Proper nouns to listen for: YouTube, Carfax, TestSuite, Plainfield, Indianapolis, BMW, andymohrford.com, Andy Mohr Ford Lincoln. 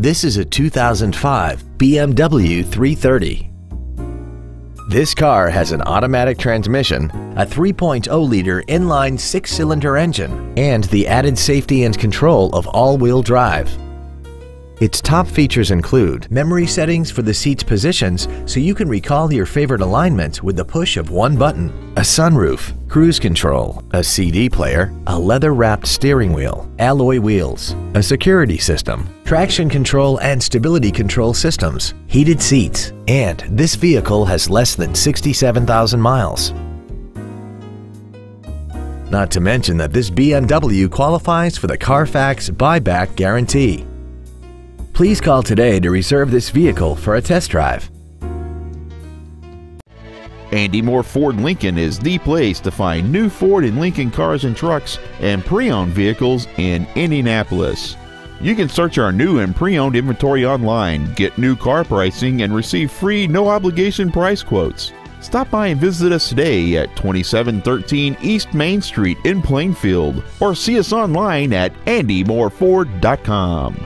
This is a 2005 BMW 330. This car has an automatic transmission, a 3.0-liter inline six-cylinder engine, and the added safety and control of all-wheel drive. Its top features include memory settings for the seat's positions so you can recall your favorite alignments with the push of one button, a sunroof, cruise control, a CD player, a leather-wrapped steering wheel, alloy wheels, a security system, traction control and stability control systems, heated seats, and this vehicle has less than 67,000 miles. Not to mention that this BMW qualifies for the Carfax buyback guarantee. Please call today to reserve this vehicle for a test drive. Andy Mohr Ford Lincoln is the place to find new Ford and Lincoln cars and trucks and pre-owned vehicles in Indianapolis. You can search our new and pre-owned inventory online, get new car pricing, and receive free no-obligation price quotes. Stop by and visit us today at 2713 East Main Street in Plainfield, or see us online at andymohrford.com.